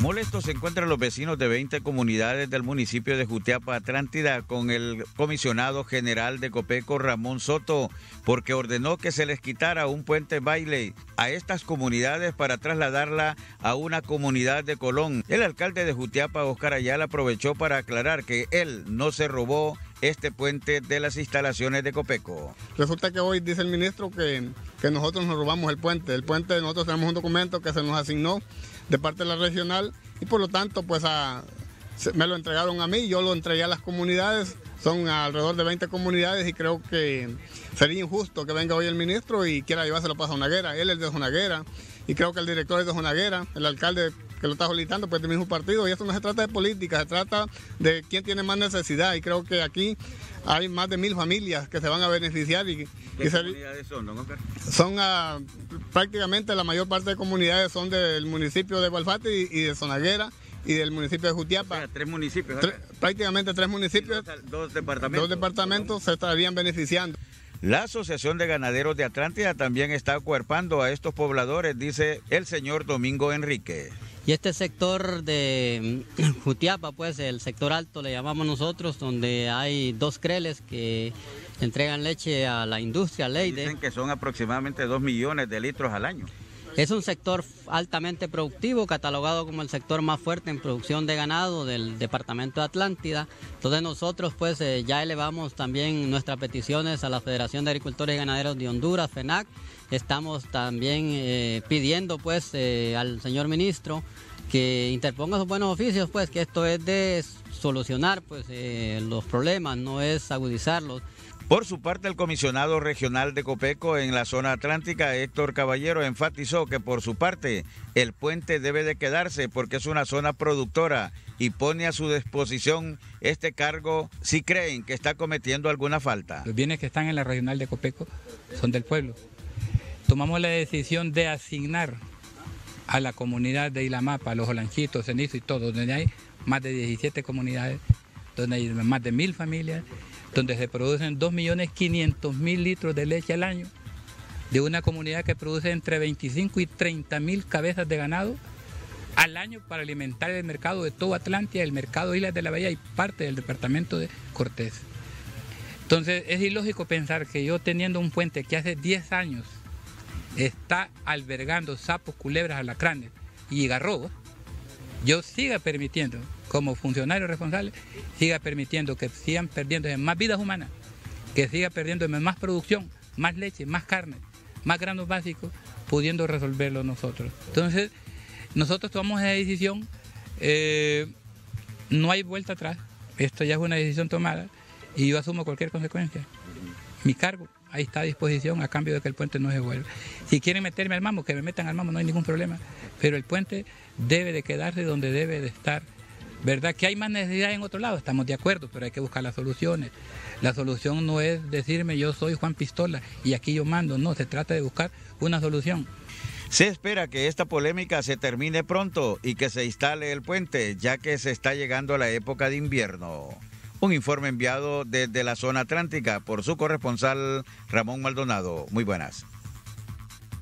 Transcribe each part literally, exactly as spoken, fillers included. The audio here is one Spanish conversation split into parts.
Molestos se encuentran los vecinos de veinte comunidades del municipio de Jutiapa, Atlántida, con el comisionado general de Copeco, Ramón Soto, porque ordenó que se les quitara un puente baile a estas comunidades para trasladarla a una comunidad de Colón. El alcalde de Jutiapa, Óscar Ayala, aprovechó para aclarar que él no se robó este puente de las instalaciones de Copeco. Resulta que hoy dice el ministro que, que nosotros nos robamos el puente. El puente, nosotros tenemos un documento que se nos asignó de parte de la regional y por lo tanto pues a, se, me lo entregaron a mí, yo lo entregué a las comunidades, son alrededor de veinte comunidades y creo que sería injusto que venga hoy el ministro y quiera llevárselo para Zonaguera. Él es de Zonaguera y creo que el director es de Zonaguera, el alcalde que lo está solicitando pues del mismo partido, y esto no se trata de política, se trata de quién tiene más necesidad y creo que aquí hay más de mil familias que se van a beneficiar. Y, ¿Qué y comunidades son, don Oscar? Son uh, prácticamente la mayor parte de comunidades son del municipio de Balfate y, y de Zonaguera y del municipio de Jutiapa. O sea, tres municipios. Tre, prácticamente tres municipios. Dos, dos departamentos. Dos departamentos se estarían beneficiando. La Asociación de Ganaderos de Atlántida también está acuerpando a estos pobladores, dice el señor Domingo Enrique. Y este sector de Jutiapa, pues el sector alto le llamamos nosotros, donde hay dos creles que entregan leche a la industria Leyde. Dicen que son aproximadamente dos millones de litros al año. Es un sector altamente productivo, catalogado como el sector más fuerte en producción de ganado del departamento de Atlántida. Entonces nosotros pues eh, ya elevamos también nuestras peticiones a la Federación de Agricultores y Ganaderos de Honduras, Fenac. Estamos también eh, pidiendo pues eh, al señor ministro que interponga sus buenos oficios, pues que esto es de solucionar pues eh, los problemas, no es agudizarlos. Por su parte, el comisionado regional de Copeco en la zona atlántica, Héctor Caballero, enfatizó que por su parte el puente debe de quedarse porque es una zona productora y pone a su disposición este cargo si creen que está cometiendo alguna falta. Los bienes que están en la regional de Copeco son del pueblo. Tomamos la decisión de asignar a la comunidad de Ilamapa, los Olanchitos, Cenizo y todo, donde hay más de diecisiete comunidades, donde hay más de mil familias, donde se producen dos millones quinientos mil litros de leche al año, de una comunidad que produce entre veinticinco y treinta mil cabezas de ganado al año para alimentar el mercado de todo Atlántida, el mercado de Islas de la Bahía y parte del departamento de Cortés. Entonces es ilógico pensar que yo, teniendo un puente que hace diez años está albergando sapos, culebras, alacranes y garrobos, yo siga permitiendo, como funcionario responsable, siga permitiendo que sigan perdiéndose más vidas humanas, que siga perdiéndose más producción, más leche, más carne, más granos básicos, pudiendo resolverlo nosotros. Entonces, nosotros tomamos esa decisión, eh, no hay vuelta atrás, esto ya es una decisión tomada y yo asumo cualquier consecuencia. Mi cargo ahí está a disposición a cambio de que el puente no se vuelva. Si quieren meterme al mamo, que me metan al mamo, no hay ningún problema, pero el puente debe de quedarse donde debe de estar. ¿Verdad que hay más necesidad en otro lado? Estamos de acuerdo, pero hay que buscar las soluciones. La solución no es decirme yo soy Juan Pistola y aquí yo mando, no, se trata de buscar una solución. Se espera que esta polémica se termine pronto y que se instale el puente, ya que se está llegando a la época de invierno. Un informe enviado desde la zona atlántica por su corresponsal Ramón Maldonado. Muy buenas.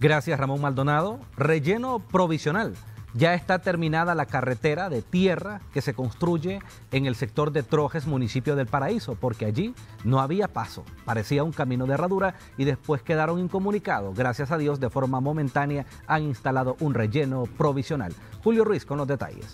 Gracias, Ramón Maldonado. Relleno provisional. Ya está terminada la carretera de tierra que se construye en el sector de Trojes, municipio del Paraíso, porque allí no había paso, parecía un camino de herradura y después quedaron incomunicados. Gracias a Dios, de forma momentánea han instalado un relleno provisional. Julio Ruiz con los detalles.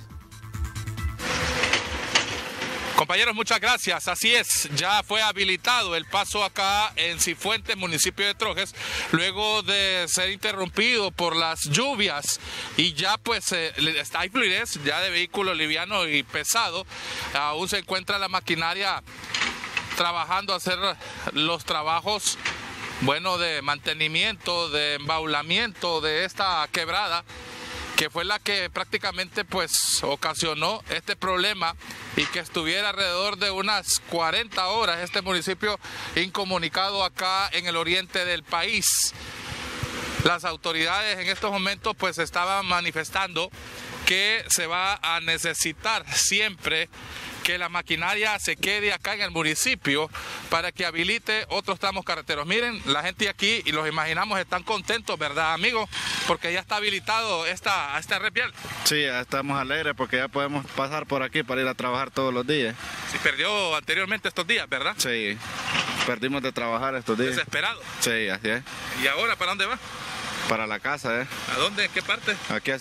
Compañeros, muchas gracias. Así es, ya fue habilitado el paso acá en Cifuentes, municipio de Trojes, luego de ser interrumpido por las lluvias y ya pues eh, hay fluidez ya de vehículo liviano y pesado. Aún se encuentra la maquinaria trabajando, hacer los trabajos, bueno, de mantenimiento, de embaulamiento de esta quebrada, que fue la que prácticamente pues ocasionó este problema y que estuviera alrededor de unas cuarenta horas este municipio incomunicado acá en el oriente del país. Las autoridades en estos momentos pues estaban manifestando que se va a necesitar siempre que la maquinaria se quede acá en el municipio para que habilite otros tramos carreteros. Miren, la gente aquí, y los imaginamos, están contentos, ¿verdad, amigos? Porque ya está habilitado esta, esta red vial. Sí, ya estamos alegres porque ya podemos pasar por aquí para ir a trabajar todos los días. Sí, perdió anteriormente estos días, ¿verdad? Sí, perdimos de trabajar estos días. Desesperado. Sí, así es. ¿Y ahora para dónde va? Para la casa, ¿eh? ¿A dónde? ¿En qué parte? Aquí.